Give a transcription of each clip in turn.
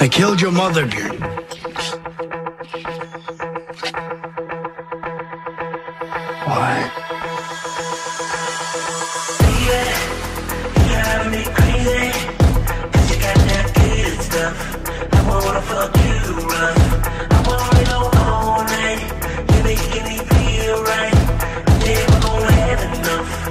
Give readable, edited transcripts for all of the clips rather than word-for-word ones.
I killed your mother, dude. Why? Yeah, you drive me crazy. Cause you got that kid stuff. I wanna fuck you rough. I wanna go all night. You're making me feel right. I'm never gonna have enough.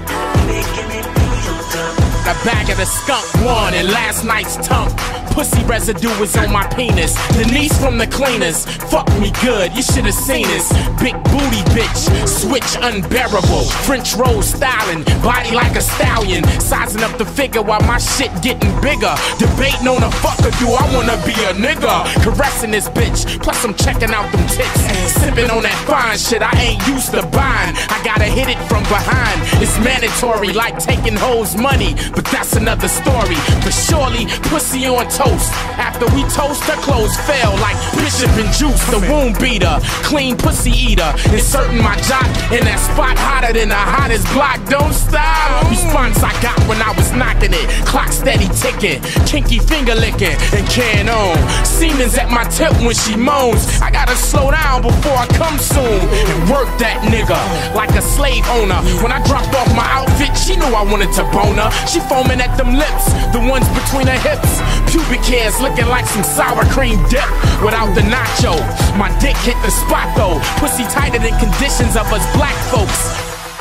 The bag of the skunk won in last night's tunk. Pussy residue is on my penis. Denise from the cleaners fuck me good, you should have seen us. Big booty bitch, switch unbearable. French roll styling, body like a stallion. Sizing up the figure while my shit getting bigger. Debating on a fucker, do I wanna be a nigga? Caressing this bitch, plus I'm checking out them tits. Sipping on that fine shit I ain't used to buying. I gotta hit it from behind. It's mandatory like taking hoes money. But that's another story. But surely, pussy on toast. After we toast, her clothes fell like Bishop and Juice. The womb beater, clean pussy eater. Inserting my jock in that spot hotter than the hottest block. Don't stop. Response I got when I was knocking it. Clock steady ticking, kinky finger licking, and can on. Siemens at my tip when she moans. I gotta slow down before I come soon. And work that nigga like a slave owner. When I dropped off my outfit, she knew I wanted to bone her. She foaming at them lips, the ones between her hips. Pubic hairs looking like some sour cream dip without the nacho. My dick hit the spot though. Pussy tighter than conditions of us black folks.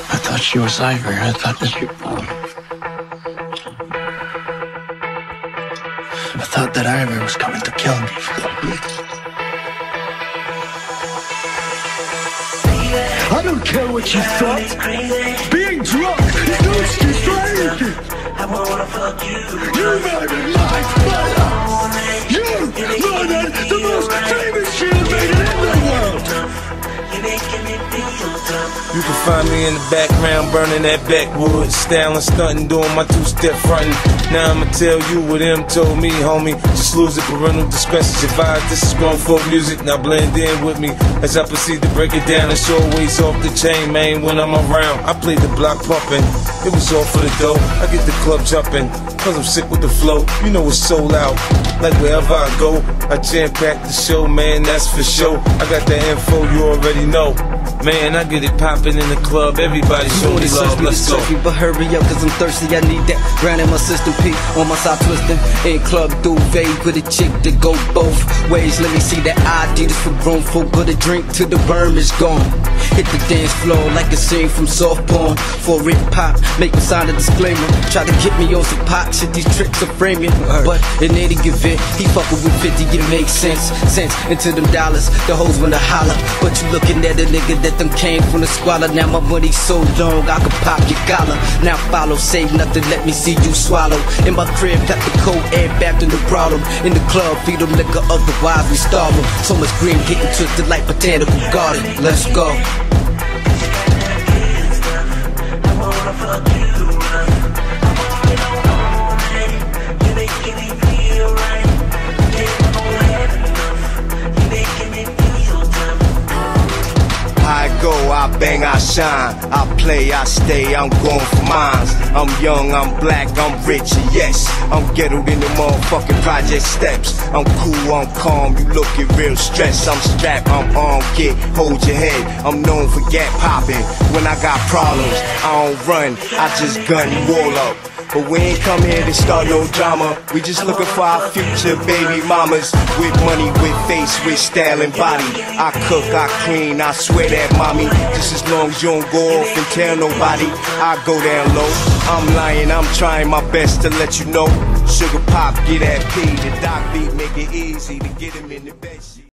I thought she was Ivory. I thought that you... I thought that Ivory was coming to kill me for that bitch. I don't care what you thought. Being drunk is no excuse for anything. I wanna fuck you. You murdered my mother. You murdered the most famous cheerleader in the world. You can find me in the background burning that backwoods, styling, stunting, doing my two-step frontin'. Now I'ma tell you what M told me, homie. Just lose it, parental discretion's advised. This is grown folk music, now blend in with me as I proceed to break it down. It's always off the chain, man, when I'm around. I play the block pumping. It was all for the dough, I get the club jumping, cause I'm sick with the flow, you know it's so loud. Like wherever I go, I jam-pack the show, man, that's for sure. I got the info, you already know. Man, I get it poppin' in the club, everybody show me love, let's go. But hurry up, cause I'm thirsty, I need that brand in my system, P on my side twistin'. In club duvet with a chick that go both ways. Let me see that ID, this for grown folk, but a drink till the berm is gone. Hit the dance floor like a scene from soft porn. For it pop, make me sign a disclaimer. Try to get me on some pop shit, these tricks are framing. But in any event, he fuckin' with 50, it makes sense. Sense into them dollars, the hoes wanna holler. But you lookin' at a nigga that them came from the squalor. Now my money's so long, I could pop your collar. Now follow, say nothing, let me see you swallow. In my crib, got the cold air back in the brothel. In the club, feed them liquor, otherwise we starve them. So much green getting twisted like botanical garden. Let's go. I bang, I shine, I play, I stay, I'm going for mines. I'm young, I'm black, I'm rich, and yes, I'm ghettoed in the motherfucking project steps. I'm cool, I'm calm, you looking real stressed. I'm strapped, I'm on, get, hold your head. I'm known for gap popping. When I got problems, I don't run, I just gun and roll up. But we ain't come here to start no drama. We just looking for our future baby mamas. With money, with face, with style and body. I cook, I clean, I swear that mommy. Just as long as you don't go off and tell nobody, I go down low. I'm lying, I'm trying my best to let you know. Sugar pop, get that P, the doc beat, make it easy to get him in the bed sheet.